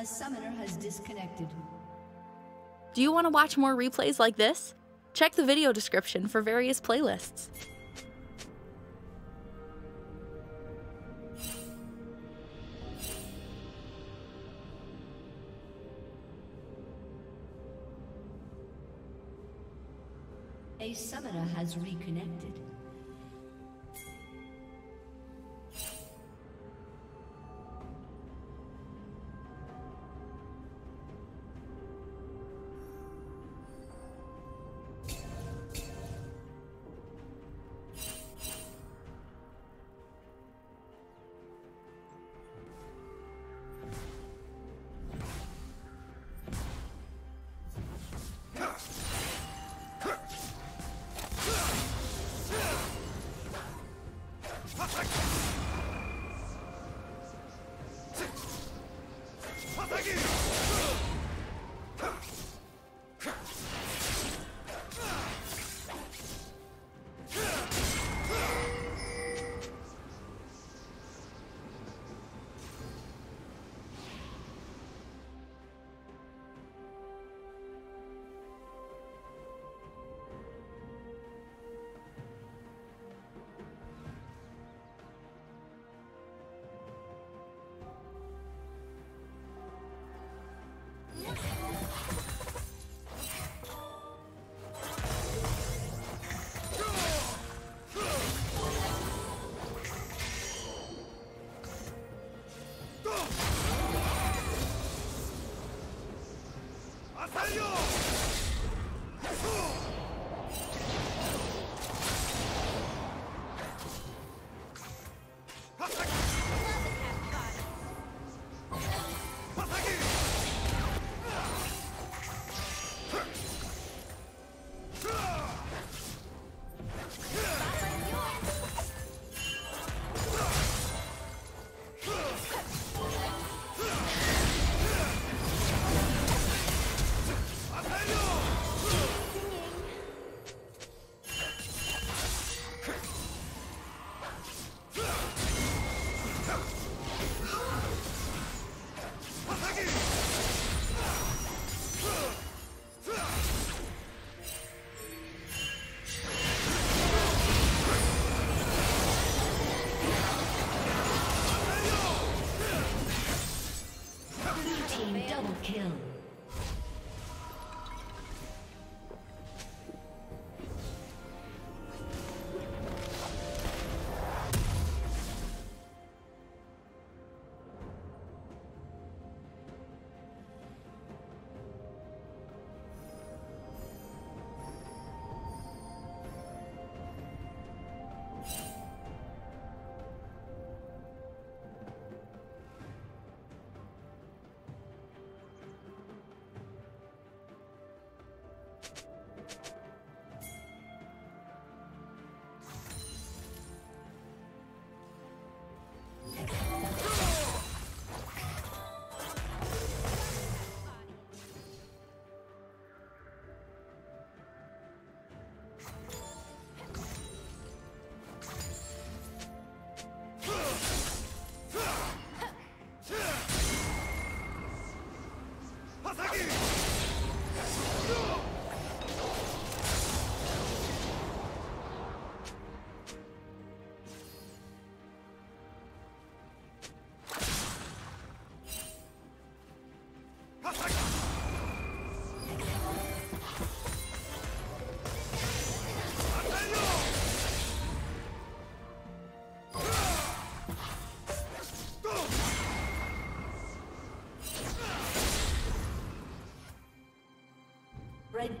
A summoner has disconnected. Do you want to watch more replays like this? Check the video description for various playlists. A summoner has reconnected. Red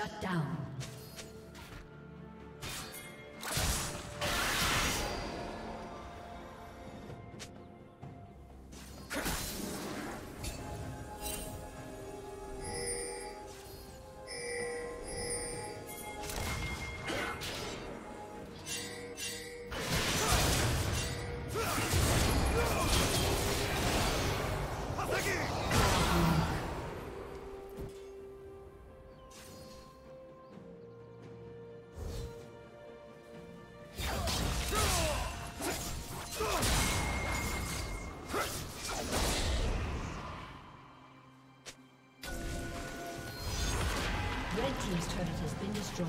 Shut down. Team's turret has been destroyed.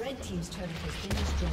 Red team's turret has been destroyed.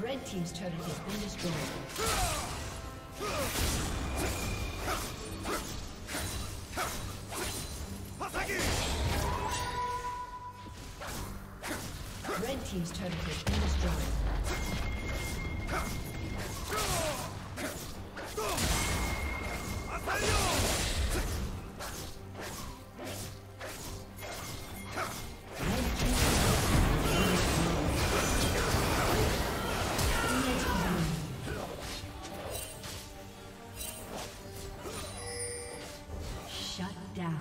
Red Team's turret has been destroyed. Red Team's turret has been destroyed. Shut down.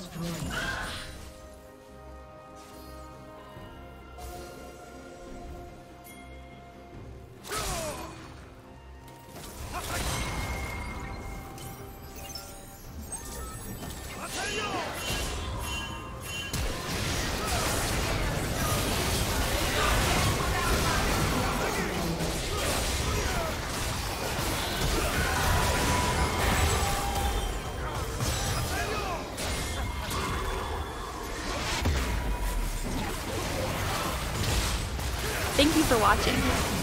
Destroyed. Thank you for watching.